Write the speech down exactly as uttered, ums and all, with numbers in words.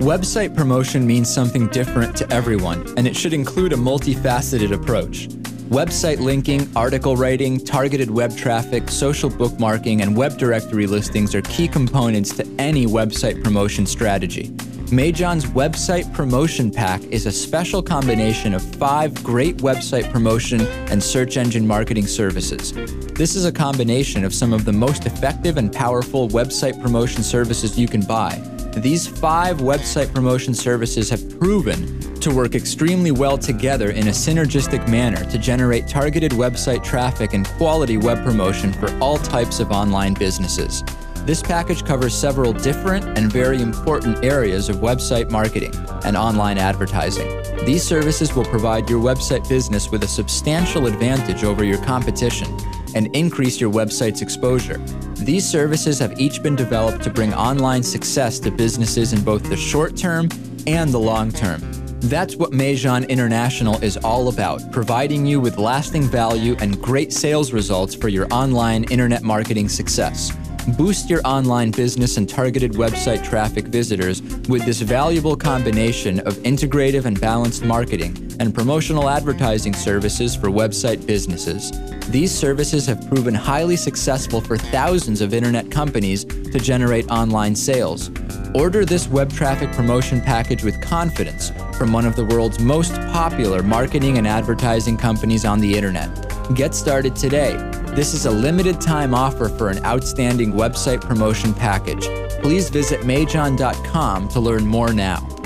Website promotion means something different to everyone, and it should include a multifaceted approach. Website linking, article writing, targeted web traffic, social bookmarking, and web directory listings are key components to any website promotion strategy. Majon's Website Promotion Pack is a special combination of five great website promotion and search engine marketing services. This is a combination of some of the most effective and powerful website promotion services you can buy. These five website promotion services have proven to work extremely well together in a synergistic manner to generate targeted website traffic and quality web promotion for all types of online businesses. This package covers several different and very important areas of website marketing and online advertising. These services will provide your website business with a substantial advantage over your competition and increase your website's exposure. These services have each been developed to bring online success to businesses in both the short term and the long term. That's what Majon International is all about, providing you with lasting value and great sales results for your online internet marketing success. Boost your online business and targeted website traffic visitors with this valuable combination of integrative and balanced marketing and promotional advertising services for website businesses. These services have proven highly successful for thousands of internet companies to generate online sales. Order this web traffic promotion package with confidence from one of the world's most popular marketing and advertising companies on the internet. Get started today. This is a limited time offer for an outstanding website promotion package. Please visit majon dot com to learn more now.